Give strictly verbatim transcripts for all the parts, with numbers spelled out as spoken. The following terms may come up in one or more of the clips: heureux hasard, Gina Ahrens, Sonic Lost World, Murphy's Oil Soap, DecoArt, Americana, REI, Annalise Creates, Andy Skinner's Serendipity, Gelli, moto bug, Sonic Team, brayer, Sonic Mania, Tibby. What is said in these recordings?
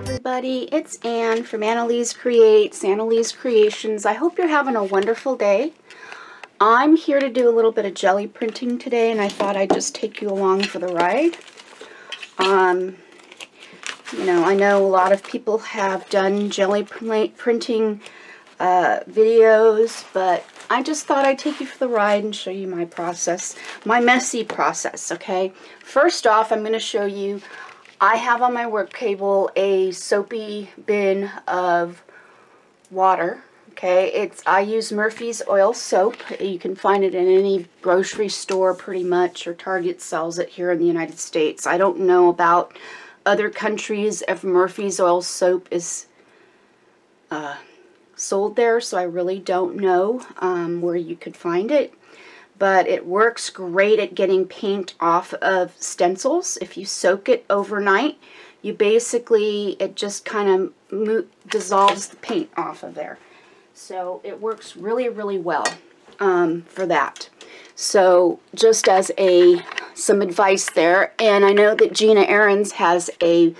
everybody, it's Ann from Annalise Creates, Annalise Creations. I hope you're having a wonderful day. I'm here to do a little bit of jelly printing today, and I thought I'd just take you along for the ride. Um, you know, I know a lot of people have done jelly printing uh, videos, but I just thought I'd take you for the ride and show you my process, my messy process, okay? First off, I'm going to show you, I have on my work table a soapy bin of water, okay? It's, I use Murphy's Oil Soap. You can find it in any grocery store pretty much, or Target sells it here in the United States. I don't know about other countries if Murphy's Oil Soap is uh, sold there, so I really don't know um, where you could find it, but it works great at getting paint off of stencils. If you soak it overnight, you basically, it just kind of dissolves the paint off of there. So it works really, really well um, for that. So just as a, some advice there, and I know that Gina Ahrens has a,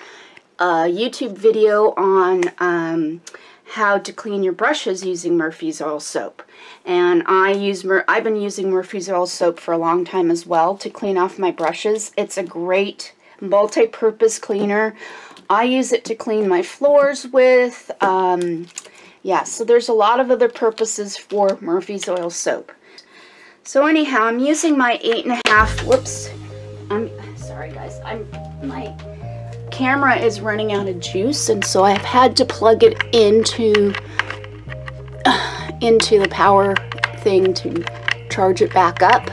a YouTube video on um, how to clean your brushes using Murphy's Oil Soap, and I use Mur I've been using Murphy's Oil Soap for a long time as well to clean off my brushes. It's a great multi-purpose cleaner. I use it to clean my floors with. Um, yeah, so there's a lot of other purposes for Murphy's Oil Soap. So anyhow, I'm using my eight and a half. Whoops, I'm sorry guys. I'm my. Camera is running out of juice, and so I've had to plug it into uh, into the power thing to charge it back up,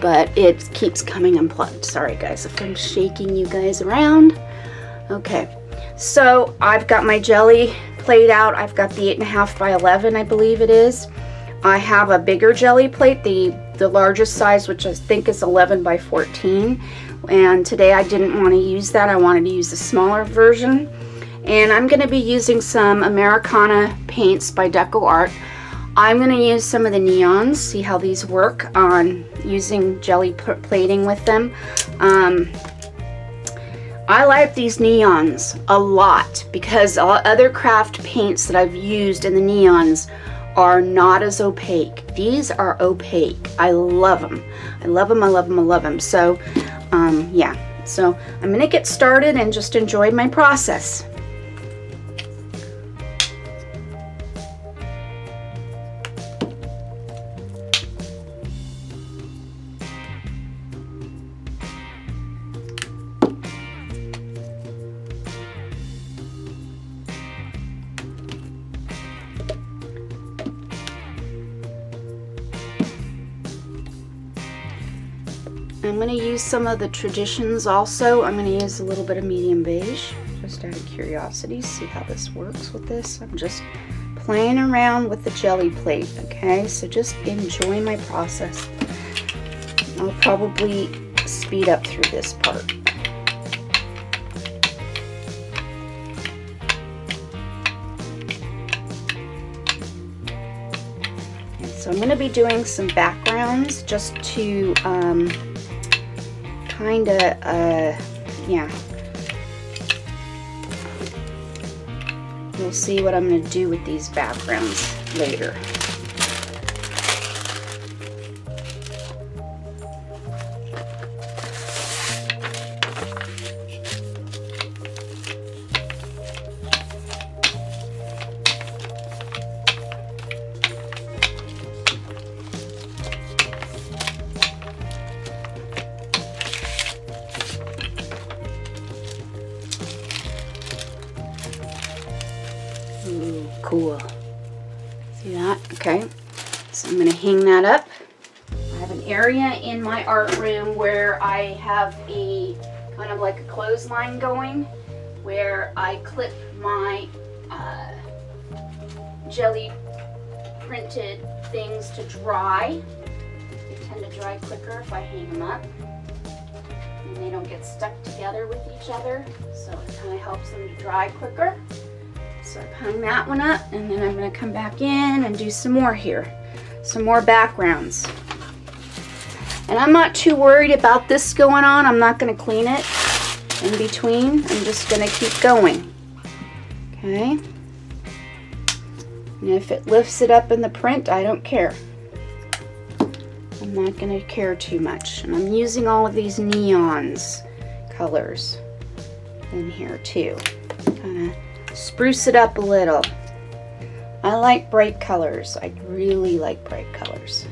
but it keeps coming unplugged. Sorry guys if I'm shaking you guys around. Okay, so I've got my jelly plate out. I've got the eight and a half by eleven, I believe it is. I have a bigger jelly plate, the the largest size, which I think is eleven by fourteen, and today I didn't want to use that. I wanted to use a smaller version, and I'm going to be using some Americana paints by DecoArt. I'm going to use some of the neons, see how these work on using jelly plating with them. Um, I like these neons a lot because other craft paints that I've used in the neons are not as opaque. These are opaque. I love them. I love them, I love them, I love them. So Um, yeah, so I'm going to get started and just enjoy my process. I'm going to use some of the traditions also. I'm going to use a little bit of medium beige, just out of curiosity, see how this works with this. I'm just playing around with the jelly plate, okay? So just enjoy my process. I'll probably speed up through this part. And so I'm going to be doing some backgrounds just to um, kind of, uh, yeah, you'll see what I'm going to do with these backgrounds later. Cool. See that? Okay. So I'm going to hang that up. I have an area in my art room where I have a kind of like a clothesline going where I clip my uh, jelly printed things to dry. They tend to dry quicker if I hang them up. And they don't get stuck together with each other, so it kind of helps them to dry quicker. So I've hung that one up, and then I'm going to come back in and do some more here, some more backgrounds. And I'm not too worried about this going on. I'm not going to clean it in between. I'm just going to keep going. Okay. And if it lifts it up in the print, I don't care. I'm not going to care too much. And I'm using all of these neons colors in here too. Kind of spruce it up a little. I like bright colors. I really like bright colors.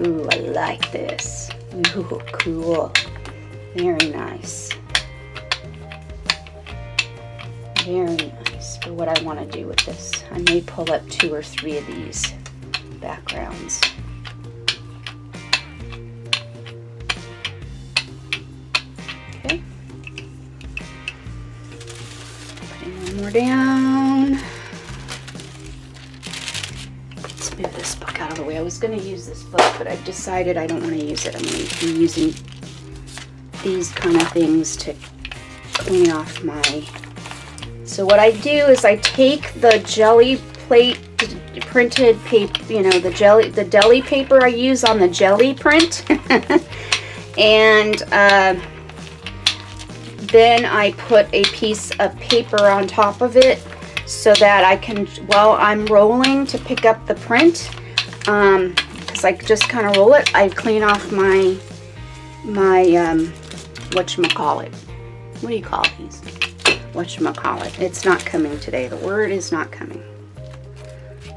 Ooh, I like this. Ooh, cool. Very nice. Very nice for what I want to do with this. I may pull up two or three of these backgrounds. Okay. Putting one more down. Let's move this book out of the way. I was going to use this book, but I've decided I don't want to use it. I'm going to be using these kind of things to clean off my... So what I do is I take the Gelli plate printed paper, you know, the Gelli, the deli paper I use on the Gelli print, and uh, then I put a piece of paper on top of it so that I can, while I'm rolling to pick up the print, um, because I just kind of roll it, I clean off my my um, whatchamacallit. What do you call these? Whatchamacallit. It's not coming today. The word is not coming.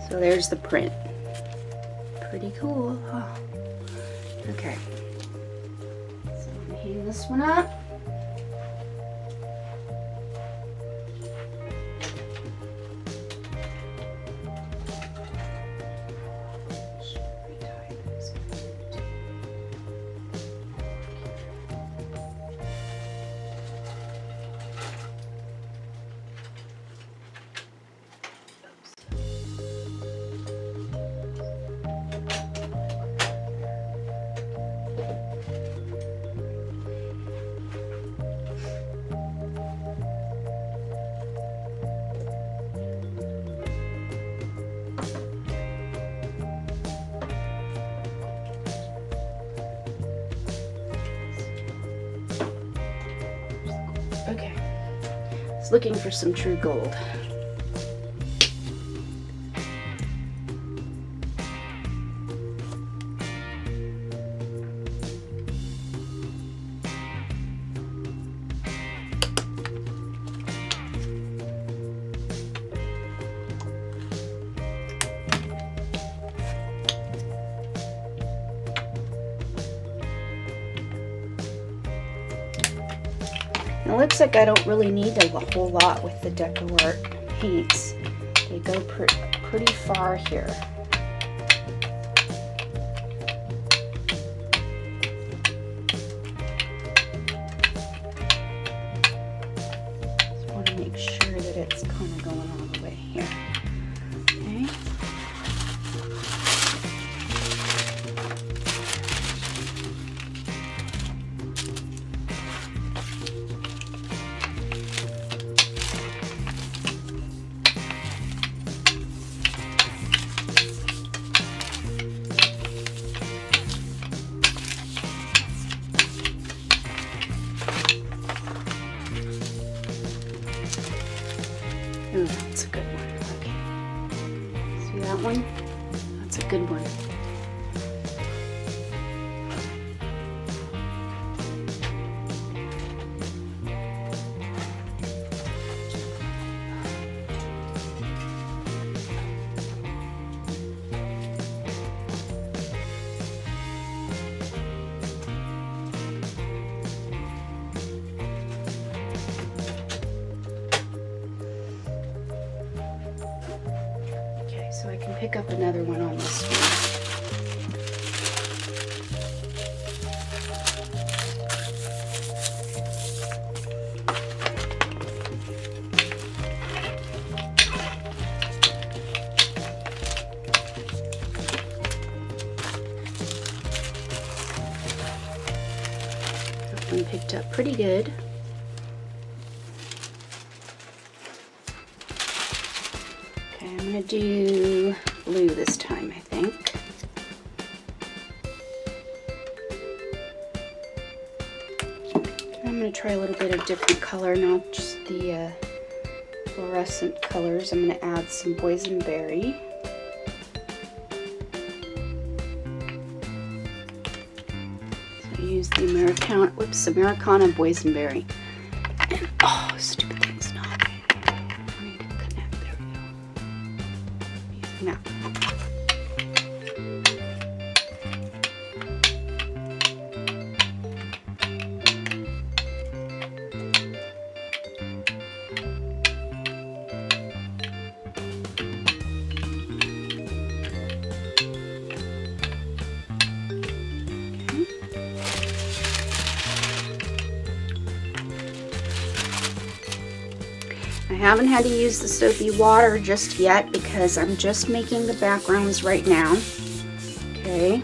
So there's the print. Pretty cool. Oh. Okay. So I'm gonna hang this one up. Looking for some true gold. Looks like I don't really need a whole lot with the DecoArt paints. They go pre pretty far here. Just want to make sure that it's kind of going all the way here. Okay. So I can pick up another one on this one. That one picked up pretty good. Do blue this time, I think. I'm going going to try a little bit of different color, not just the uh, fluorescent colors. I'm going to add some boysenberry. So I use the Americana, whoops, Americana boysenberry. And, oh, stupid thing's not. I need to connect. There we go. I'm using that. I haven't had to use the soapy water just yet because I'm just making the backgrounds right now. Okay.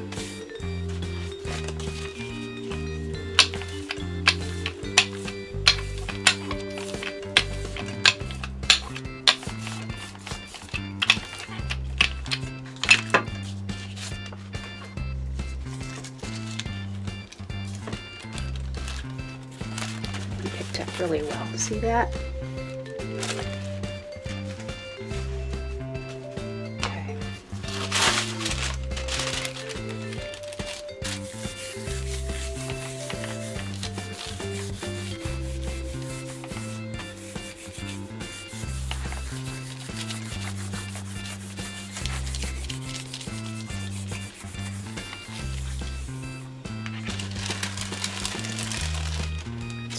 It picked up really well. See that?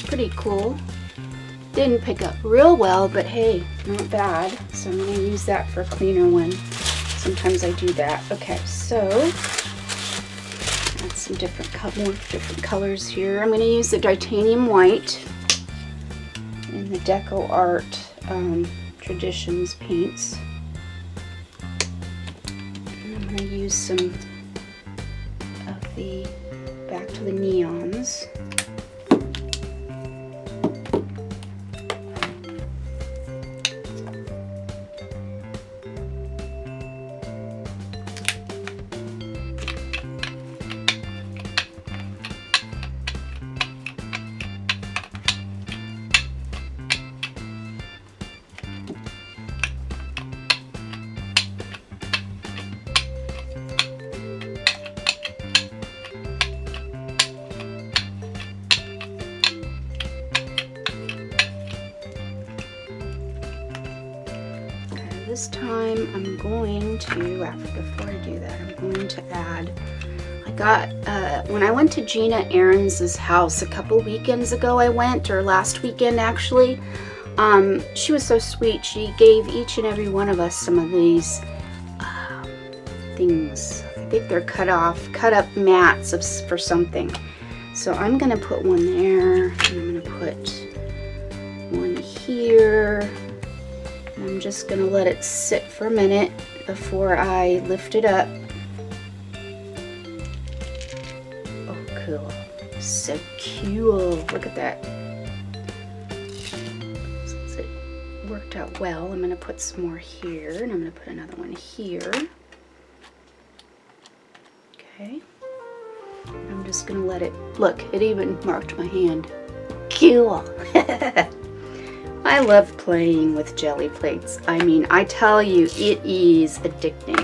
Pretty cool. Didn't pick up real well, but hey, not bad. So I'm going to use that for a cleaner one. Sometimes I do that. Okay, so add some different, more different colors here. I'm going to use the titanium white in the DecoArt um, Traditions paints. And I'm going to use some of the Back to the Neons. This time I'm going to, after, before I do that, I'm going to add, I got, uh, when I went to Gina Ahrens' house a couple weekends ago I went, or last weekend actually, um, she was so sweet, she gave each and every one of us some of these uh, things. I think they're cut off, cut up mats of, for something. So I'm going to put one there, and I'm going to put one here. I'm just going to let it sit for a minute before I lift it up. Oh, cool. So cool. Look at that. Since it worked out well, I'm going to put some more here, and I'm going to put another one here. Okay. I'm just going to let it, look, it even marked my hand. Cool. I love playing with jelly plates. I mean, I tell you, it is addicting.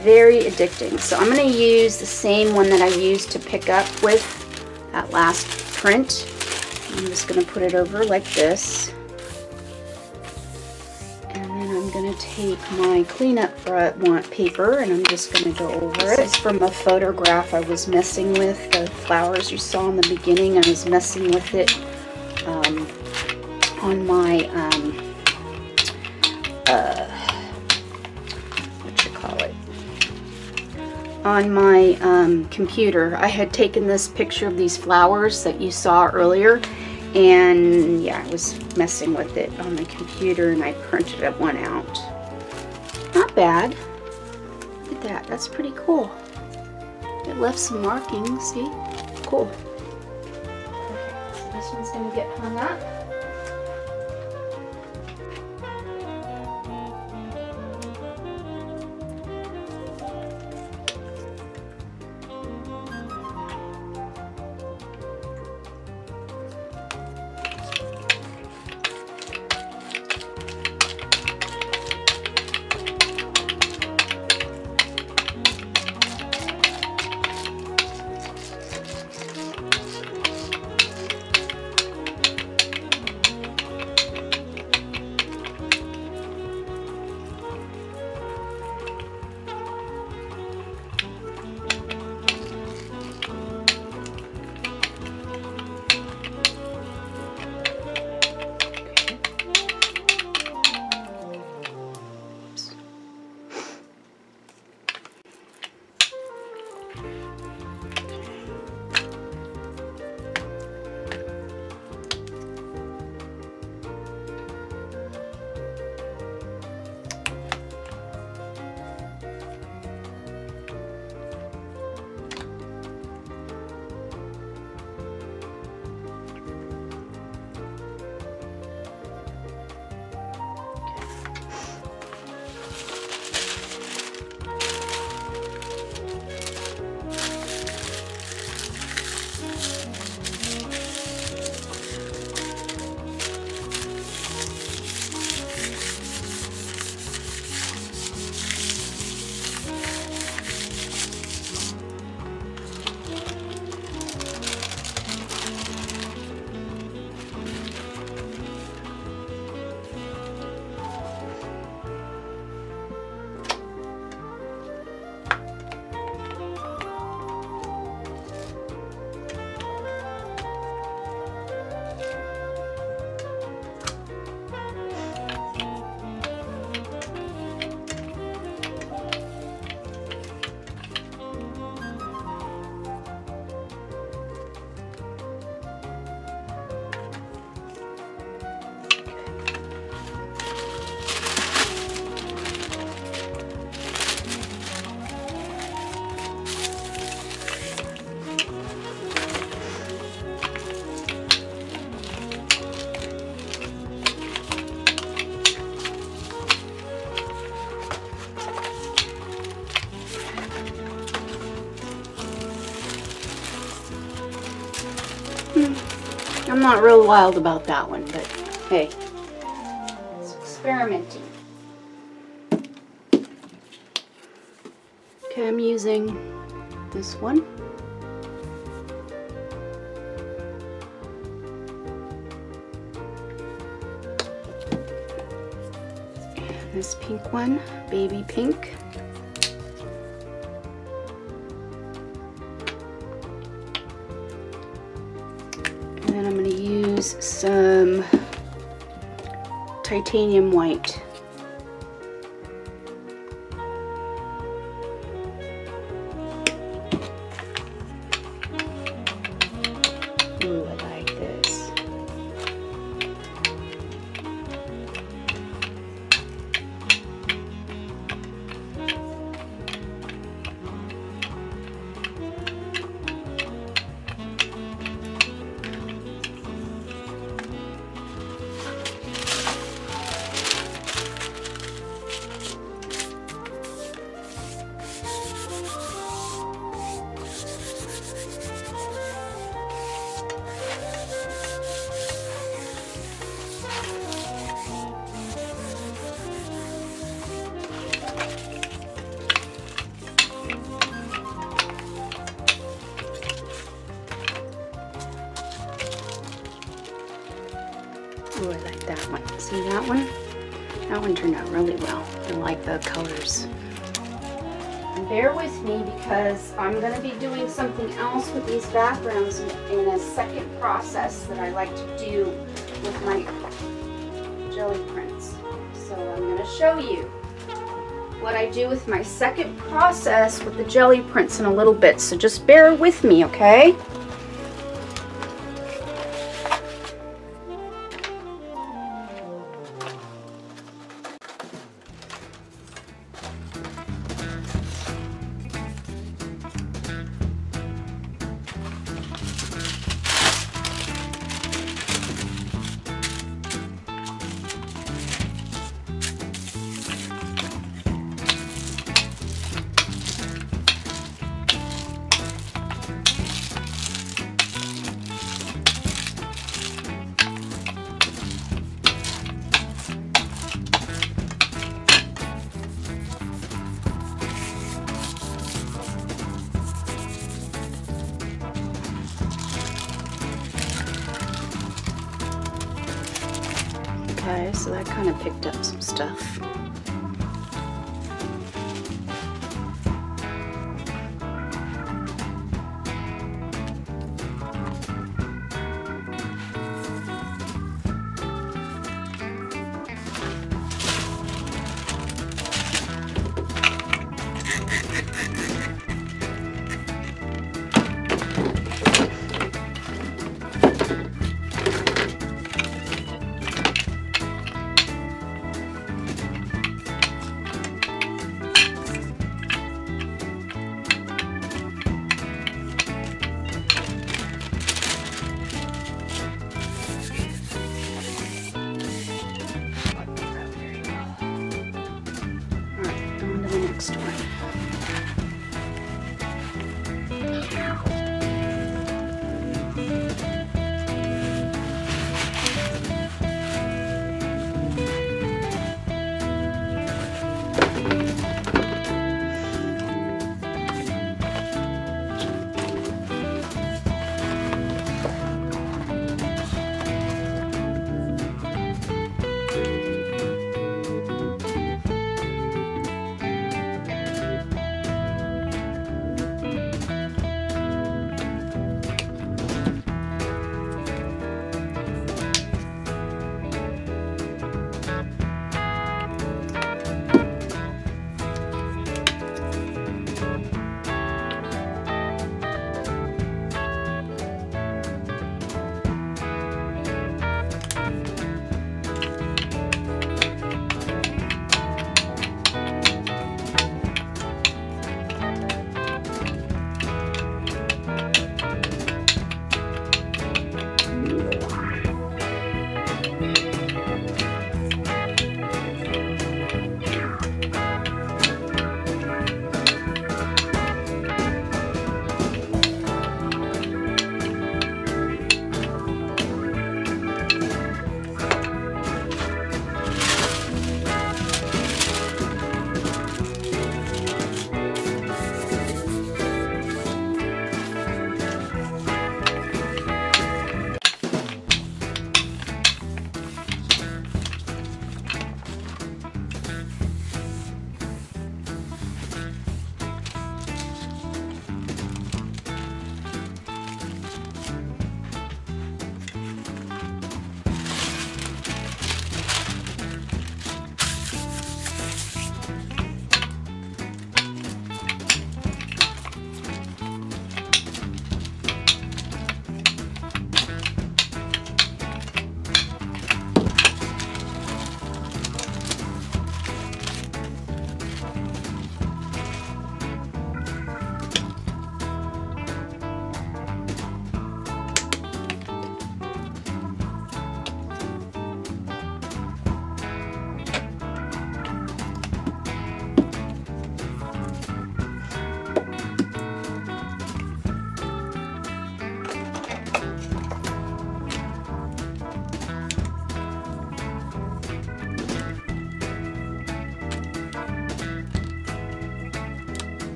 Very addicting. So I'm going to use the same one that I used to pick up with that last print. I'm just going to put it over like this. And then I'm going to take my cleanup paper and I'm just going to go over it. This is from a photograph I was messing with. The flowers you saw in the beginning, I was messing with it. Um, on my, um, uh, what you call it, on my um, computer. I had taken this picture of these flowers that you saw earlier, and yeah, I was messing with it on the computer, and I printed one out. Not bad. Look at that, that's pretty cool. It left some markings, see? Cool. Okay, so this one's gonna get hung up. not real wild about that one, but hey, it's experimenting. Okay, I'm using this one. And this pink one, baby pink. And then I'm going to use some titanium white. Ooh, I like this. Ooh, I like that one. See that one? That one turned out really well. I like the colors. Bear with me because I'm going to be doing something else with these backgrounds in a second process that I like to do with my jelly prints. So I'm going to show you what I do with my second process with the jelly prints in a little bit. So just bear with me, okay? Okay, so that kind of picked up some stuff.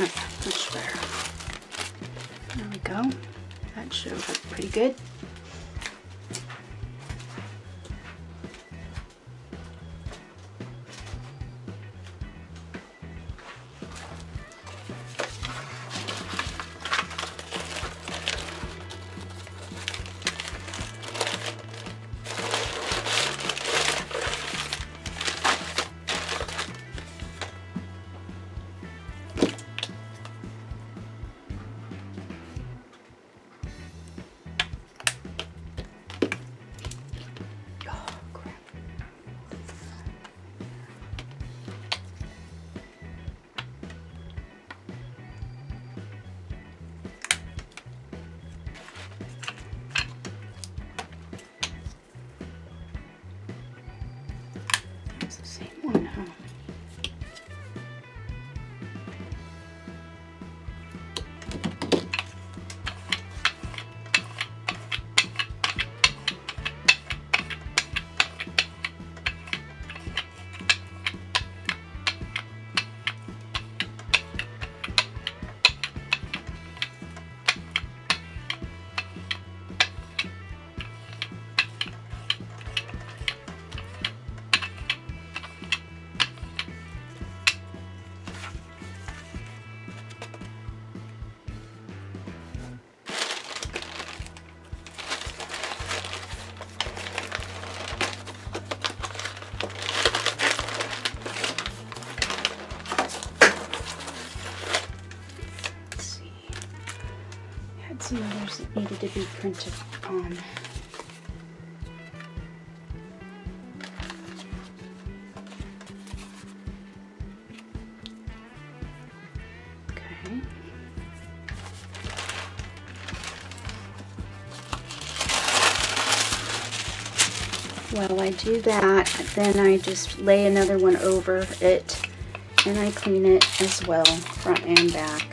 much better. There we go. That should look pretty good. Some others that needed to be printed on. Okay. While I do that, then I just lay another one over it and I clean it as well, front and back.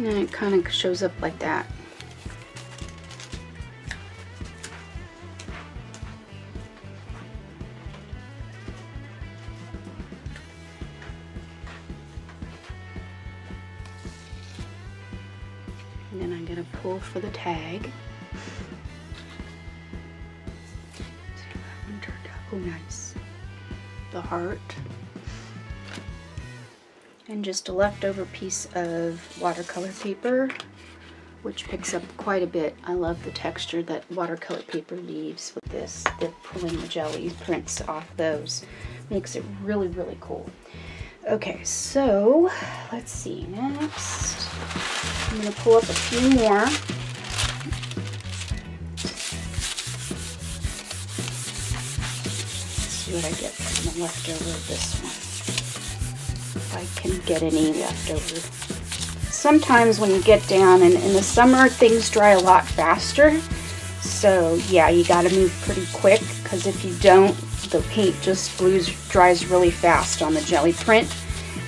And it kind of shows up like that. And then I'm going to pull for the tag. See, that one turned out. Oh, nice. The heart. And just a leftover piece of watercolor paper, which picks up quite a bit. I love the texture that watercolor paper leaves with this, the pulling the Gelli prints off those. Makes it really, really cool. Okay, so let's see next. I'm gonna pull up a few more. Let's see what I get from the leftover of this one. I can get any left over. Sometimes when you get down, and in the summer things dry a lot faster, so yeah, you got to move pretty quick, because if you don't, the paint just glues, dries really fast on the Gelli print.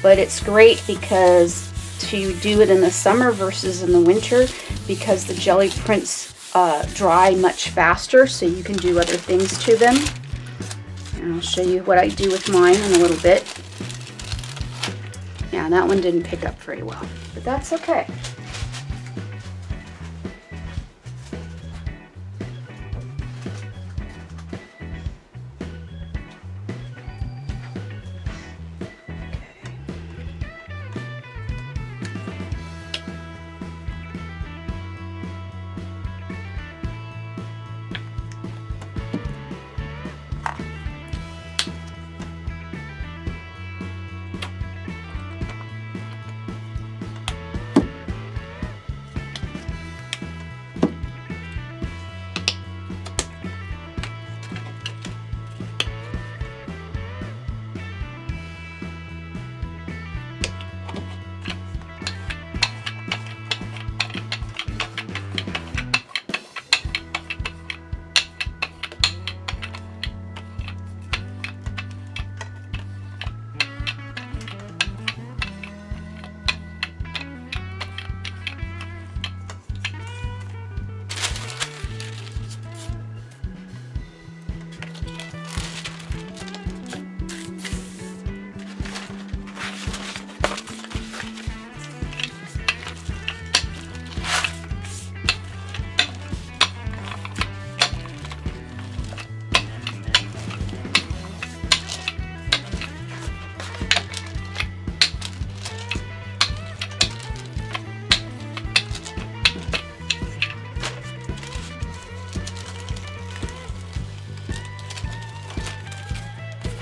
But it's great because to do it in the summer versus in the winter, because the Gelli prints uh, dry much faster, so you can do other things to them. And I'll show you what I do with mine in a little bit. Yeah, that one didn't pick up very well, but that's okay.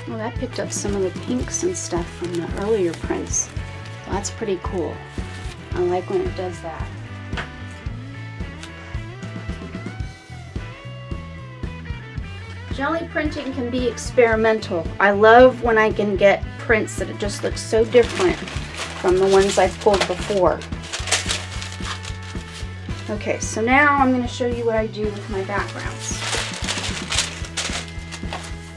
Well, that picked up some of the pinks and stuff from the earlier prints. Well, that's pretty cool. I like when it does that. Gelli printing can be experimental. I love when I can get prints that it just looks so different from the ones I've pulled before. Okay, so now I'm going to show you what I do with my backgrounds.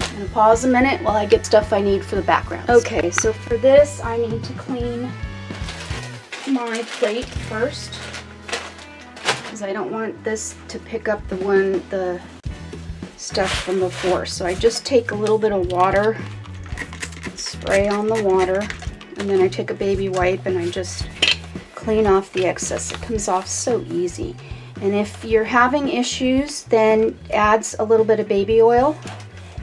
I'm going to pause a minute while I get stuff I need for the backgrounds. Okay, so for this I need to clean my plate first, because I don't want this to pick up the one, the stuff from before. So I just take a little bit of water, spray on the water, and then I take a baby wipe and I just clean off the excess. It comes off so easy. And if you're having issues, then adds a little bit of baby oil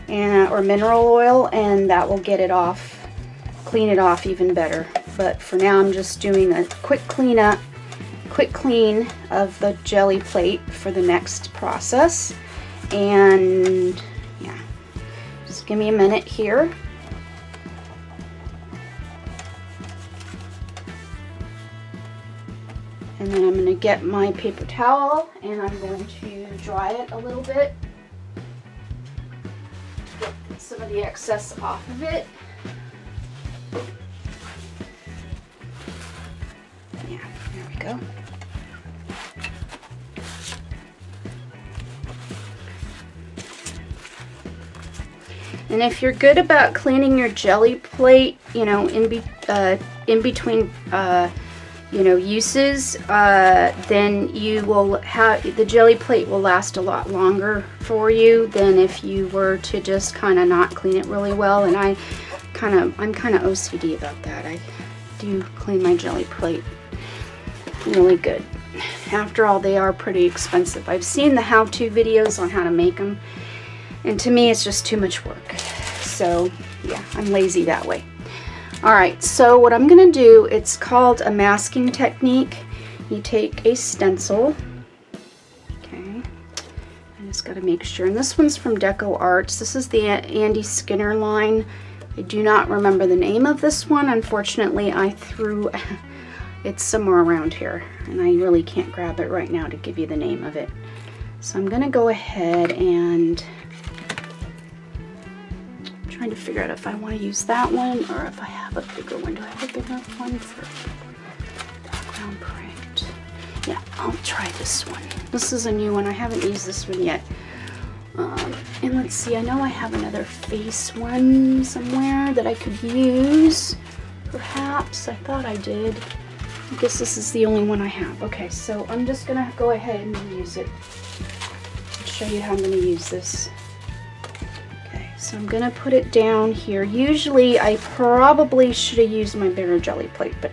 and, or mineral oil, and that will get it off, clean it off even better. But for now I'm just doing a quick clean up, quick clean of the Gelli plate for the next process. And yeah, just give me a minute here. And then I'm going to get my paper towel and I'm going to dry it a little bit, get some of the excess off of it. Yeah, there we go. And if you're good about cleaning your Gelli plate, you know, in be uh, in between, uh, you know, uses, uh, then you will have the Gelli plate will last a lot longer for you than if you were to just kind of not clean it really well. And I kind of, I'm kind of O C D about that. I do clean my Gelli plate really good. After all, they are pretty expensive. I've seen the how-to videos on how to make them. And to me, it's just too much work. So yeah, I'm lazy that way. All right, so what I'm gonna do, it's called a masking technique. You take a stencil, okay, I just gotta make sure, and this one's from DecoArt. This is the Andy Skinner line. I do not remember the name of this one. Unfortunately, I threw, it's somewhere around here, and I really can't grab it right now to give you the name of it. So I'm gonna go ahead and trying to figure out if I want to use that one or if I have a bigger one. Do I have a bigger one for background print? Yeah, I'll try this one. This is a new one. I haven't used this one yet. Um, and let's see, I know I have another face one somewhere that I could use. Perhaps, I thought I did. I guess this is the only one I have. Okay, so I'm just gonna go ahead and use it. I'll show you how I'm gonna use this. So I'm gonna put it down here. Usually I probably should have used my bigger Gelli plate, but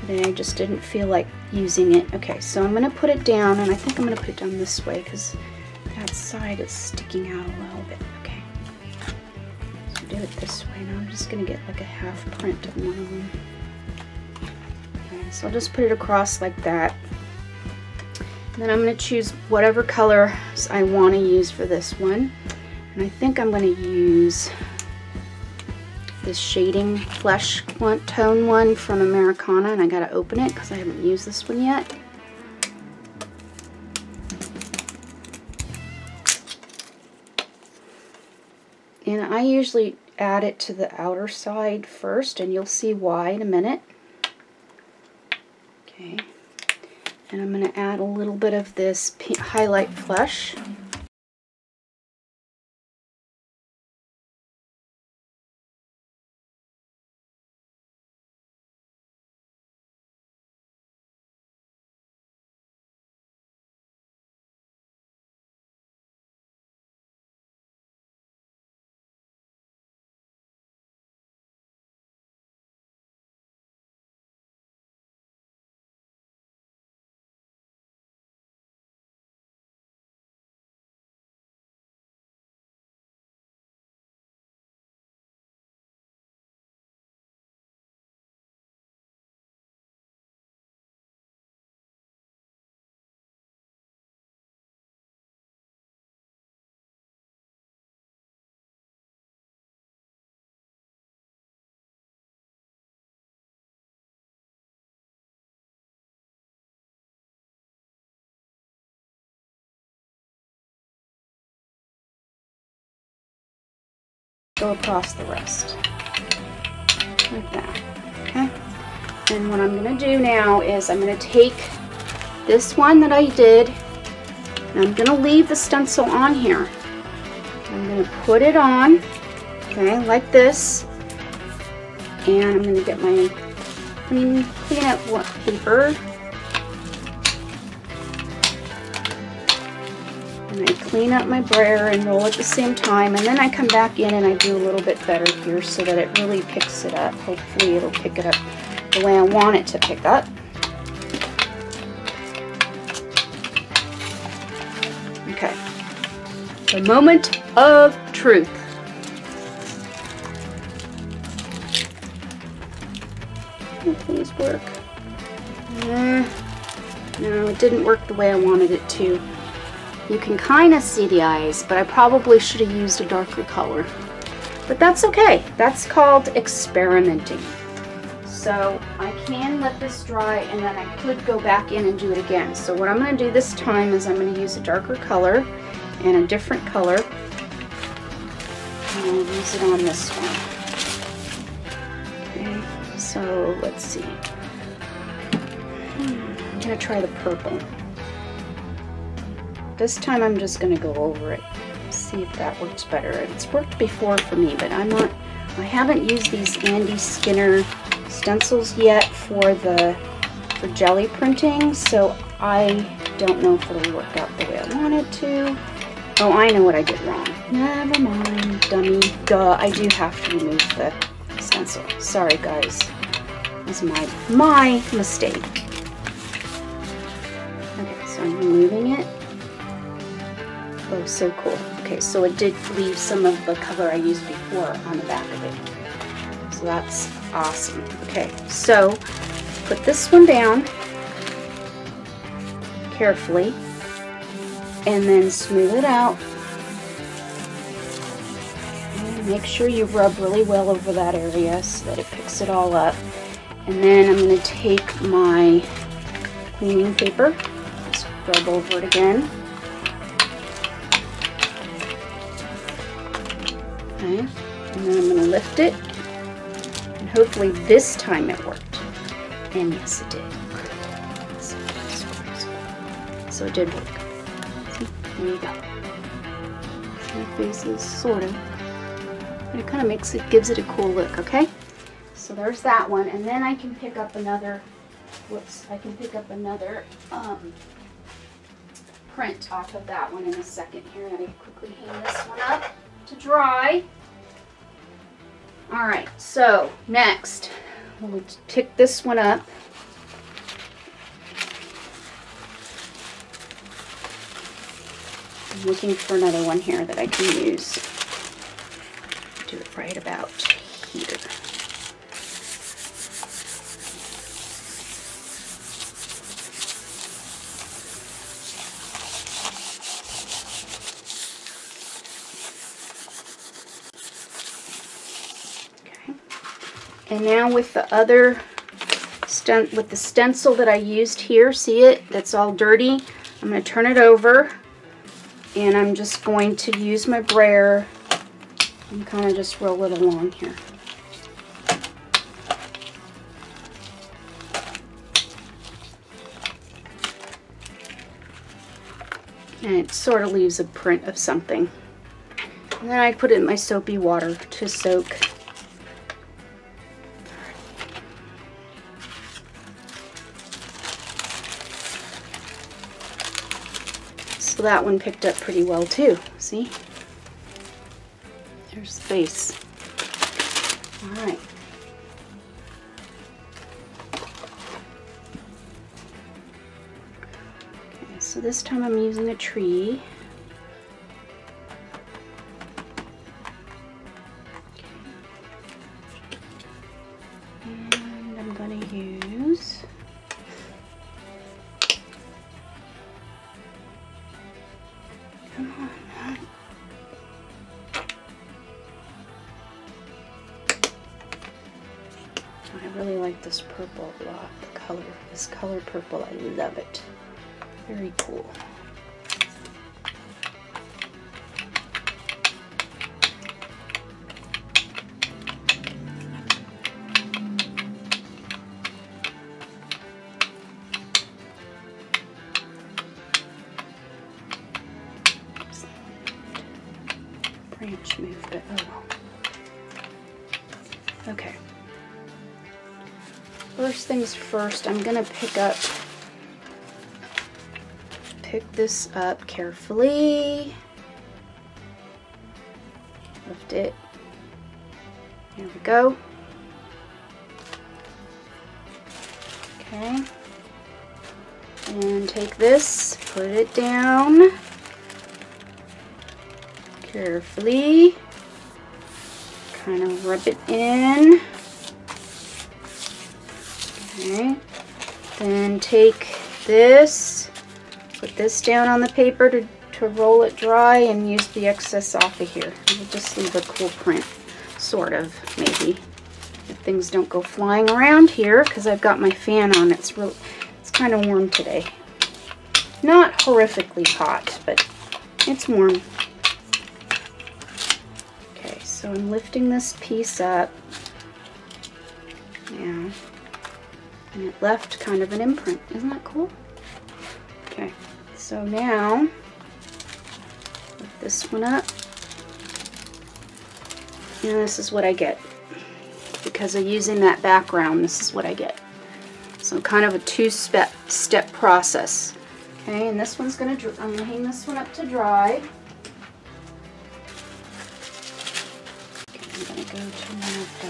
today I just didn't feel like using it. Okay, so I'm gonna put it down, and I think I'm gonna put it down this way because that side is sticking out a little bit. Okay, so do it this way. Now I'm just gonna get like a half print of one of them. Okay, so I'll just put it across like that. And then I'm gonna choose whatever color I wanna use for this one. And I think I'm going to use this shading flesh tone one from Americana, and I got to open it because I haven't used this one yet. And I usually add it to the outer side first, and you'll see why in a minute. Okay, and I'm going to add a little bit of this highlight flesh. go across the rest like that. Okay, and what I'm going to do now is I'm going to take this one that I did, and I'm going to leave the stencil on here. I'm going to put it on, okay, like this, and I'm going to get my clean clean up what paper. And I clean up my brayer and roll at the same time, and then I come back in and I do a little bit better here so that it really picks it up. Hopefully it'll pick it up the way I want it to pick up. Okay, the moment of truth. Oh, please work. Uh, no, it didn't work the way I wanted it to. You can kind of see the eyes, but I probably should have used a darker color. But that's okay. That's called experimenting. So I can let this dry, and then I could go back in and do it again. So what I'm going to do this time is I'm going to use a darker color and a different color. And I'll use it on this one. Okay, so let's see. I'm going to try the purple. This time I'm just going to go over it, see if that works better. It's worked before for me, but I'm not, I haven't used these Andy Skinner stencils yet for the for Gelli printing, so I don't know if it'll work out the way I want it to. Oh, I know what I did wrong. Never mind, dummy. Duh, I do have to remove the stencil. Sorry, guys. This is my, my mistake. Okay, so I'm removing it. Oh, so cool. Okay, so it did leave some of the color I used before on the back of it. So that's awesome. Okay, so put this one down carefully and then smooth it out. And make sure you rub really well over that area so that it picks it all up. And then I'm going to take my cleaning paper, just rub over it again. And then I'm going to lift it, and hopefully this time it worked. And yes, it did. So, so, so it did work. See, there you go. My face is sort of, but it kind of makes it, gives it a cool look. Okay. So there's that one, and then I can pick up another. Whoops! I can pick up another um, print off of that one in a second. Here, let me quickly hang this one up to dry. All right, so next we'll pick this one up. I'm looking for another one here that I can use. Do it right about here. And now with the other stent with the stencil that I used here, see it? That's all dirty. I'm going to turn it over, and I'm just going to use my brayer and kind of just roll it along here. And it sort of leaves a print of something. And then I put it in my soapy water to soak. So that one picked up pretty well too, see? There's the base. All right. Okay, so this time I'm using a tree. And I'm gonna use this purple a lot, the color, this color purple, I love it. Very cool. I just moved it. Oh well. Okay. First things first, I'm gonna pick up, pick this up carefully. Lift it. There we go. Okay. And take this, put it down carefully. Kind of rub it in. Okay. Then take this, put this down on the paper to, to roll it dry and use the excess off of here. We'll just leave a cool print, sort of, maybe. If things don't go flying around here, because I've got my fan on. It's real, it's kind of warm today. Not horrifically hot, but it's warm. Okay, so I'm lifting this piece up now, and it left kind of an imprint. Isn't that cool? Okay, so now lift this one up, and this is what I get. Because of using that background, this is what I get. So kind of a two-step step process. Okay, and this one's gonna, I'm gonna hang this one up to dry. Okay, I'm gonna go to one of the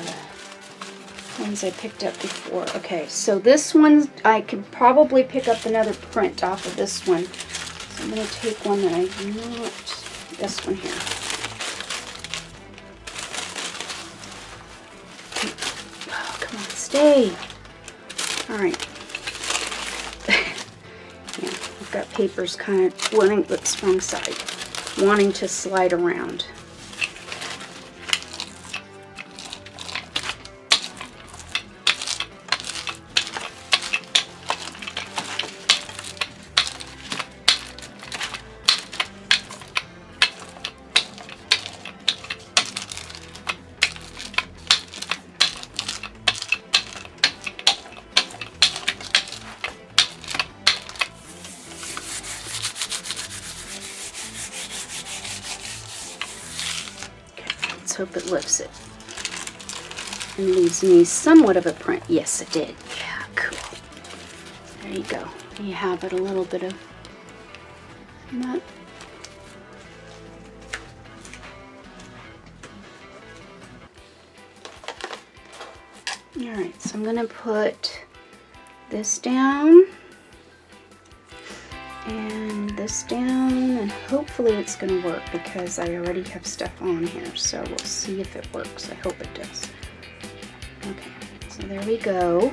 ones I picked up before. Okay, so this one, I could probably pick up another print off of this one. So I'm gonna take one that I not, this one here. All right. Yeah, I've got papers kind of wanting the wrong side, wanting to slide around. Hope it lifts it and leaves me somewhat of a print. Yes, it did. Yeah, cool. There you go. You have it, a little bit of that. All right, so I'm gonna put this down and this down, and hopefully it's gonna work because I already have stuff on here, so we'll see if it works. I hope it does. Okay, so there we go.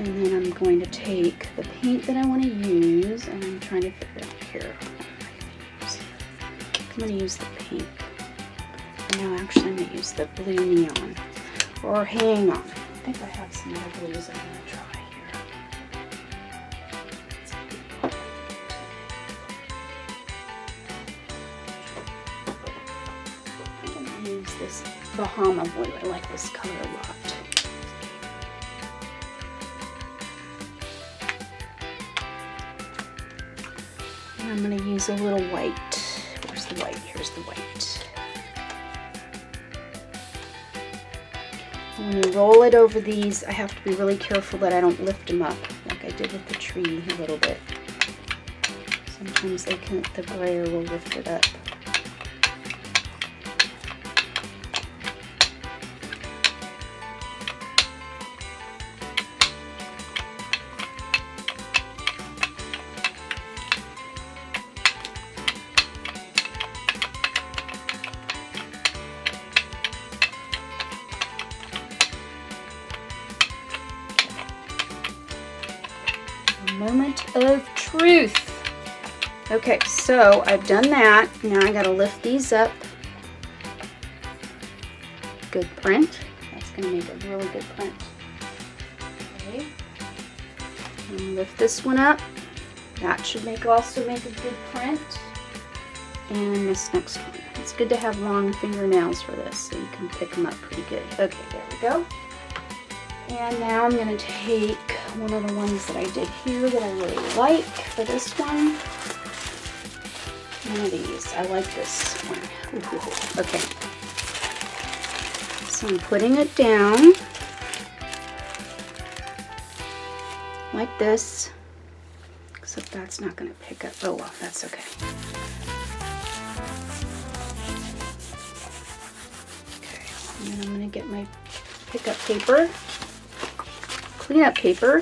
And then I'm going to take the paint that I want to use, and I'm trying to figure out here. I'm gonna use the pink. No, actually I'm gonna use the blue neon. Or hang on, I think I have some other blues I'm gonna try. Bahama blue. I like this color a lot. And I'm going to use a little white. Where's the white? Here's the white. I'm going to roll it over these. I have to be really careful that I don't lift them up like I did with the tree a little bit. Sometimes they can, the brayer will lift it up. Moment of truth. Okay, so I've done that. Now I gotta lift these up. Good print. That's gonna make a really good print. Okay. And lift this one up. That should make also make a good print. And this next one. It's good to have long fingernails for this, so you can pick them up pretty good. Okay, there we go. And now I'm gonna take one of the ones that I did here that I really like for this one. one of these. I like this one. Ooh, okay. So I'm putting it down like this, except that's not going to pick up. Oh well, that's okay. Okay, and then I'm going to get my pickup paper, cleanup paper.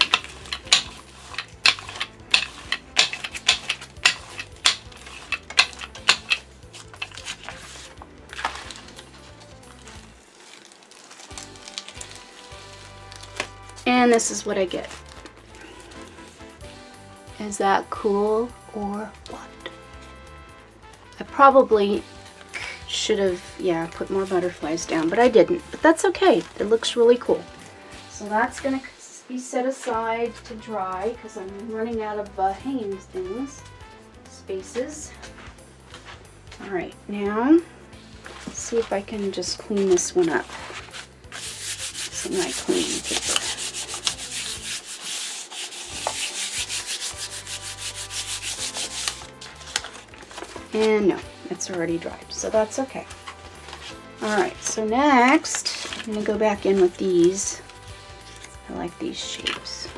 And this is what I get. Is that cool or what? I probably should have, yeah, put more butterflies down, but I didn't. But that's okay. It looks really cool. So that's going to be set aside to dry because I'm running out of uh, hanging things, spaces. All right, now let's see if I can just clean this one up. Some of my cleaning paper. And no, it's already dried, so that's okay. Alright, so next, I'm going to go back in with these. I like these shapes.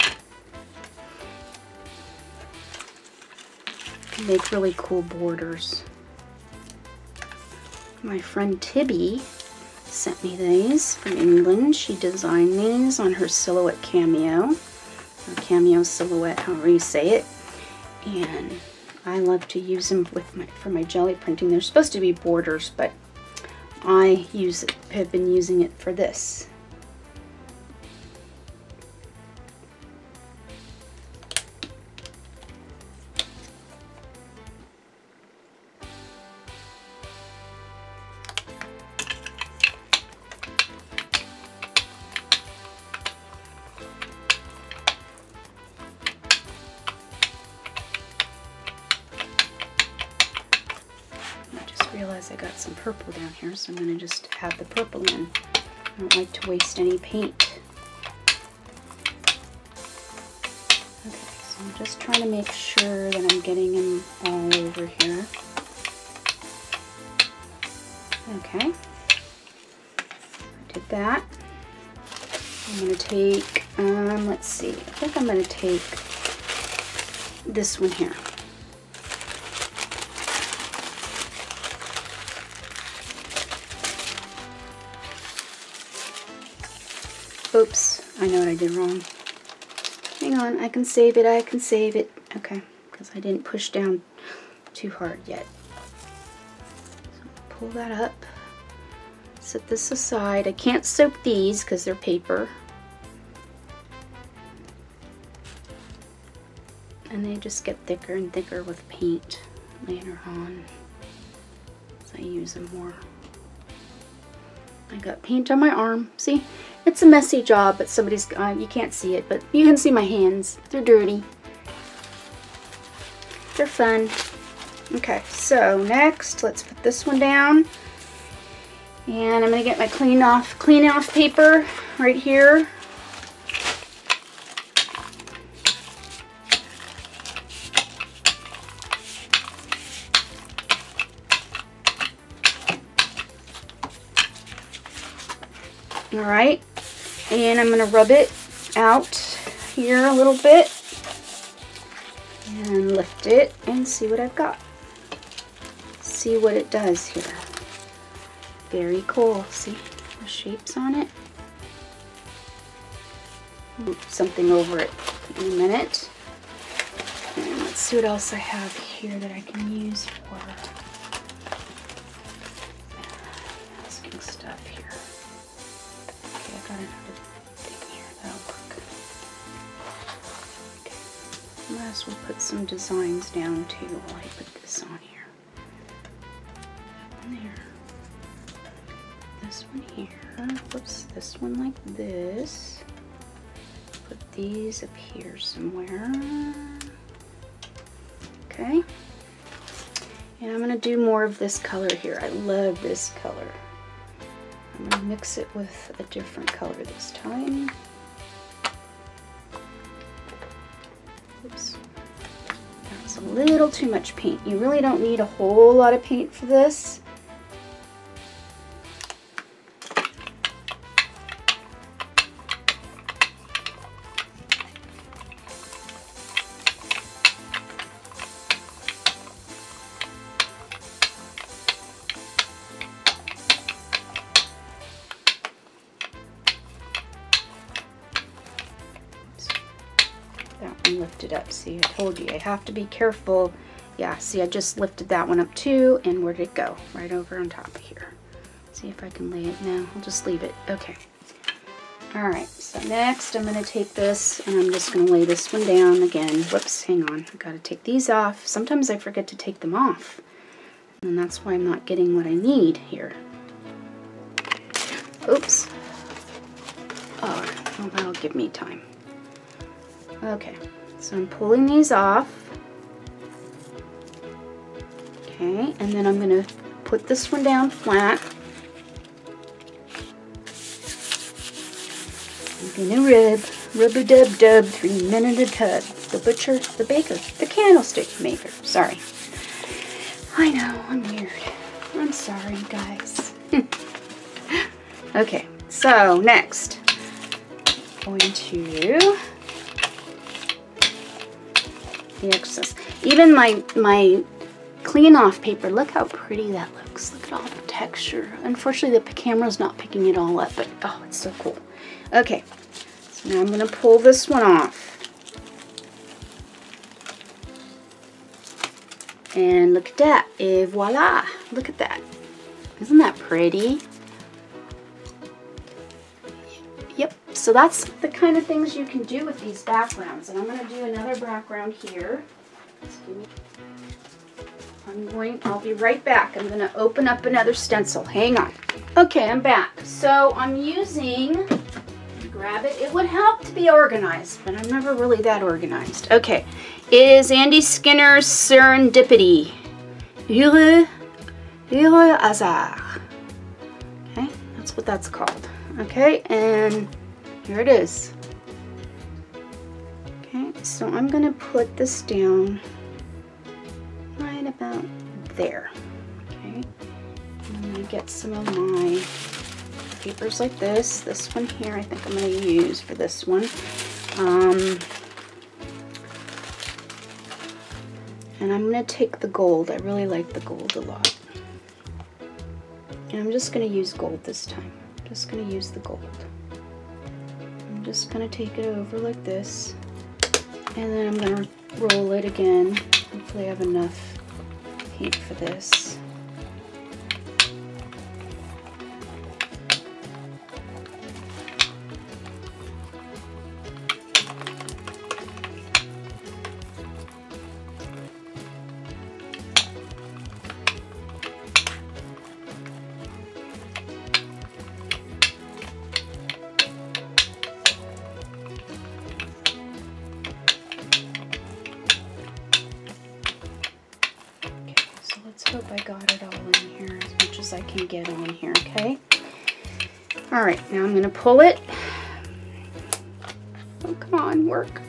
I can make really cool borders. My friend Tibby sent me these from England. She designed these on her Silhouette Cameo. Or Cameo Silhouette, however you say it. And I love to use them with my, for my jelly printing. They're supposed to be borders, but I use it, have been using it for this. I got some purple down here, so I'm going to just add the purple in. I don't like to waste any paint. Okay, so I'm just trying to make sure that I'm getting them all over here. Okay, I did that. I'm going to take, um, let's see, I think I'm going to take this one here. Oops, I know what I did wrong. Hang on, I can save it, I can save it. Okay, because I didn't push down too hard yet. So pull that up, set this aside. I can't soak these because they're paper. And they just get thicker and thicker with paint later on as I use them more. I got paint on my arm, see? It's a messy job, but somebody's, uh, you can't see it, but you can see my hands. They're dirty. They're fun. Okay, so next, let's put this one down. And I'm going to get my clean off, clean off paper right here. All right. And I'm going to rub it out here a little bit and lift it and see what I've got. See what it does here. Very cool. See the shapes on it? Something over it in a minute. And let's see what else I have here that I can use for masking stuff here. Okay, I've got another thing here that'll work. Okay. Might as well put some designs down too while I put this on here. That one there. This one here. Whoops, this one like this. Put these up here somewhere. Okay. And I'm going to do more of this color here. I love this color. I'm going to mix it with a different color this time. Oops, that was a little too much paint. You really don't need a whole lot of paint for this. Lifted up. See, I told you I have to be careful. Yeah, see, I just lifted that one up too, and where did it go? Right over on top of here. See if I can lay it. No, I'll just leave it. Okay. All right, so next I'm going to take this and I'm just going to lay this one down again. Whoops, hang on. I've got to take these off. Sometimes I forget to take them off, and that's why I'm not getting what I need here. Oops. Oh, well, that'll give me time. Okay. So I'm pulling these off, okay, and then I'm going to put this one down flat. I'm going to rib, rib-a-dub-dub, three minute a tub. The butcher, the baker, the candlestick maker. Sorry. I know, I'm weird. I'm sorry, guys. Okay, so next, I'm going to... the excess. Even my my clean off paper, look how pretty that looks. Look at all the texture. Unfortunately the camera's not picking it all up, but oh, it's so cool. Okay, so now I'm going to pull this one off. And look at that. Et voila. Look at that. Isn't that pretty? So that's the kind of things you can do with these backgrounds. And I'm going to do another background here. I'm going, I'll be right back. I'm going to open up another stencil. Hang on. Okay, I'm back. So I'm using, grab it. It would help to be organized, but I'm never really that organized. Okay, it is Andy Skinner's Serendipity. Heureux, heureux hasard. Okay, that's what that's called. Okay, and... here it is. Okay, so I'm going to put this down right about there. Okay, I'm going to get some of my papers like this. This one here I think I'm going to use for this one. Um, and I'm going to take the gold. I really like the gold a lot. And I'm just going to use gold this time. I'm just going to use the gold. I'm just going to take it over like this, and then I'm going to roll it again. Hopefully I have enough paint for this. Get on here, okay? All right, now I'm going to pull it. Oh, come on, work.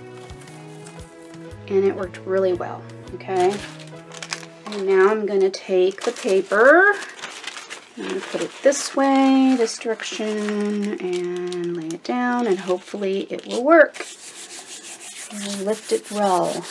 And it worked really well, okay? And now I'm going to take the paper. I'm going to put it this way, this direction, and lay it down, and hopefully it will work. And we'll lift it well.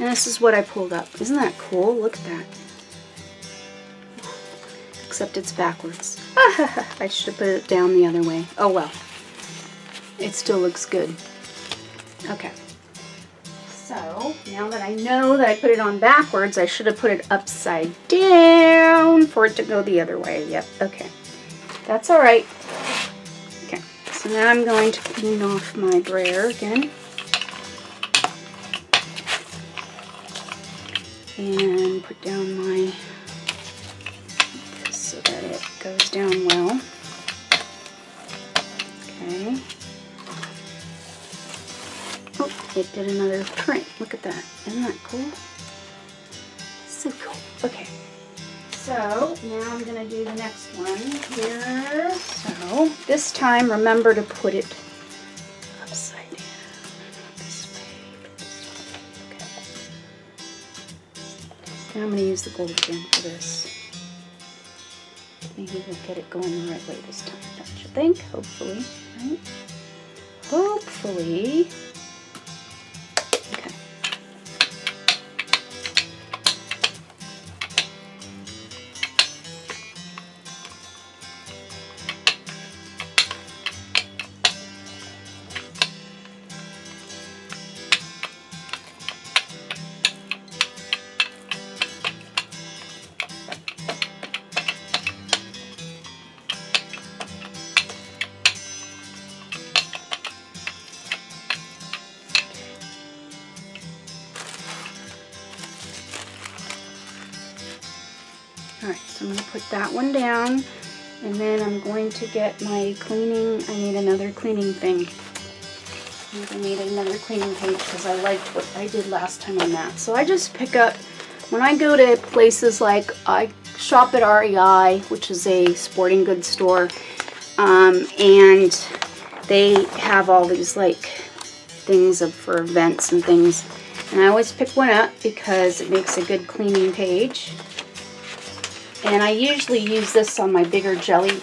And this is what I pulled up. Isn't that cool? Look at that. Except it's backwards. I should have put it down the other way. Oh well. It still looks good. Okay. So, now that I know that I put it on backwards, I should have put it upside down for it to go the other way. Yep. Okay. That's alright. Okay. So now I'm going to clean off my brayer again. And put down my, so that it goes down well. Okay. Oh, it did another print. Look at that. Isn't that cool? So cool. Okay. So now I'm going to do the next one here. So this time remember to put it upside down. This way, this way. Okay. And I'm going to use the gold pin for this. Maybe we'll get it going the right way this time, don't you think? Hopefully, right? Hopefully. Put that one down, and then I'm going to get my cleaning. I need another cleaning thing. I'm going to need another cleaning page because I liked what I did last time on that. So I just pick up, when I go to places like, I shop at R E I, which is a sporting goods store, um, and they have all these like things of, for events and things. And I always pick one up because it makes a good cleaning page. And I usually use this on my bigger jelly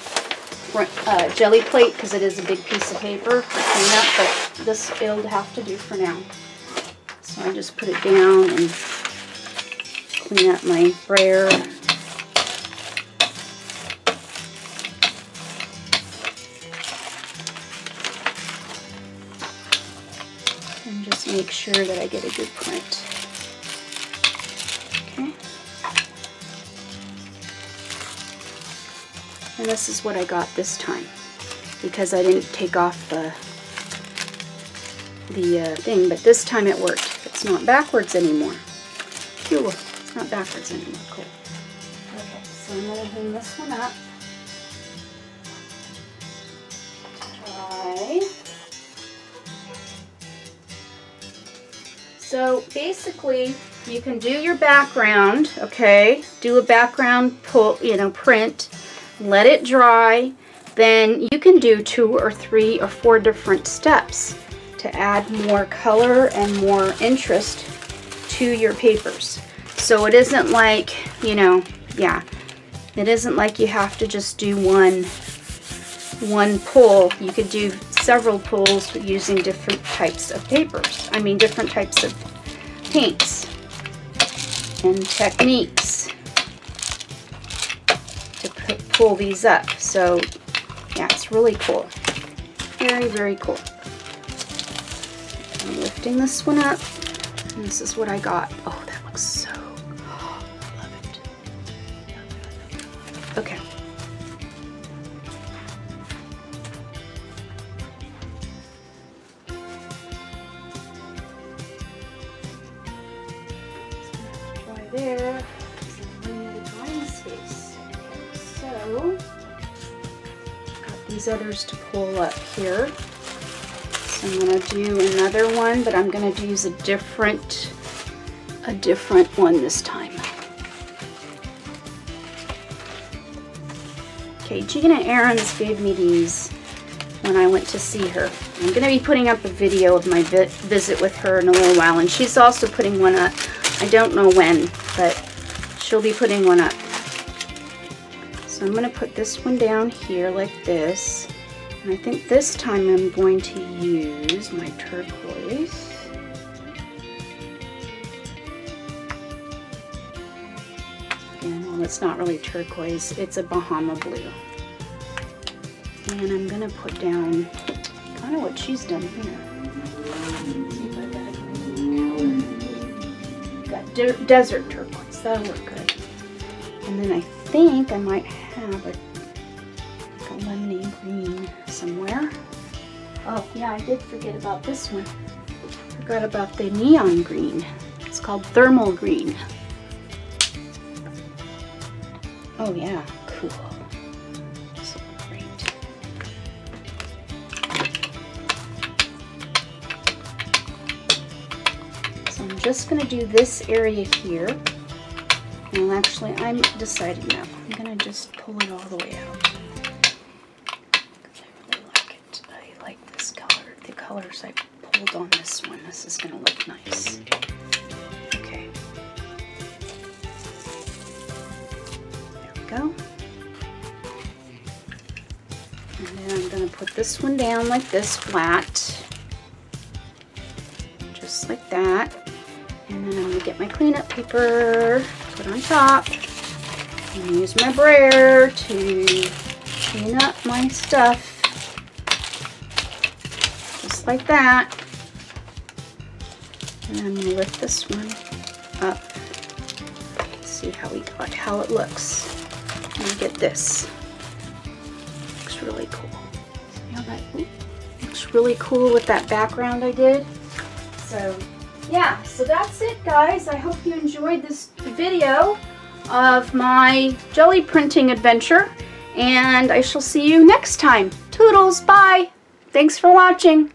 uh, jelly plate because it is a big piece of paper for cleanup, but this will have to do for now. So I just put it down and clean up my brayer. And just make sure that I get a good print. And this is what I got this time because I didn't take off the, the uh, thing, but this time it worked. It's not backwards anymore. Cool. It's not backwards anymore. Cool. Okay, so I'm going to hang this one up. Try. So basically, you can do your background, okay? Do a background pull, you know, print. Let it dry, then you can do two or three or four different steps to add more color and more interest to your papers. So it isn't like, you know, yeah, it isn't like you have to just do one, one pull. You could do several pulls using different types of papers. I mean, different types of paints and techniques. Pull these up. So yeah, it's really cool. Very, very cool. I'm lifting this one up, and this is what I got. Oh, that looks so, oh, I love it. Okay. Right there. Others to pull up here. So I'm going to do another one, but I'm going to use a different a different one this time. Okay, Gina Ahrens gave me these when I went to see her. I'm going to be putting up a video of my vi visit with her in a little while, and she's also putting one up. I don't know when, but she'll be putting one up. So I'm going to put this one down here like this, and I think this time I'm going to use my turquoise. Again, well, it's not really turquoise, it's a Bahama blue. And I'm going to put down kind of what she's done here. Let's see if I got a got de desert turquoise, that'll look good. And then I think I might have a, like a lemony green somewhere. Oh yeah, I did forget about this one. Forgot about the neon green. It's called thermal green. Oh yeah, cool. This will look great. just going to do this area here. Well, actually, I'm deciding now. I'm going to just pull it all the way out. Because I really like it. I like this color. The colors I pulled on this one. This is going to look nice. Okay. There we go. And then I'm going to put this one down like this, flat. Just like that. And then I'm going to get my cleanup paper, put on top, and use my brayer to clean up my stuff. Just like that. And I'm going to lift this one up. Let's see how we got, how it looks. I'm going to get this. Looks really cool. See how that looks really cool with that background I did. So. Yeah, so that's it, guys. I hope you enjoyed this video of my jelly printing adventure, and I shall see you next time. Toodles, bye. Thanks for watching.